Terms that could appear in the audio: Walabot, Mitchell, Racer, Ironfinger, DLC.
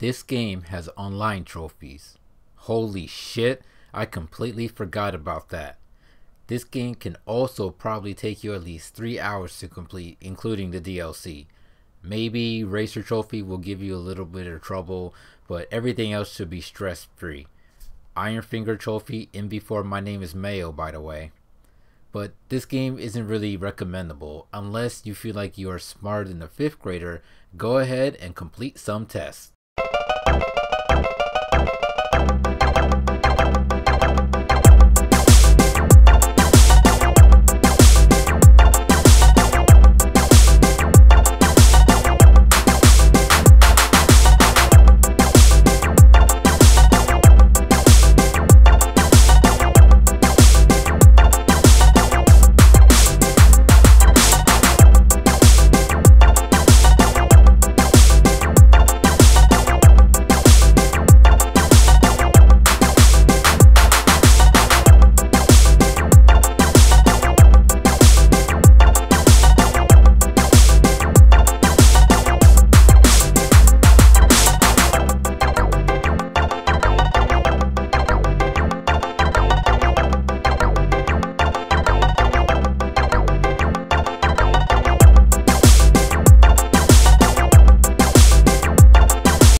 This game has online trophies. Holy shit, I completely forgot about that. This game can also probably take you at least 3 hours to complete, including the DLC. Maybe Racer Trophy will give you a little bit of trouble, but everything else should be stress-free. Ironfinger Trophy in before my name is Mayo, by the way. But this game isn't really recommendable. Unless you feel like you are smarter than a 5th grader, go ahead and complete some tests.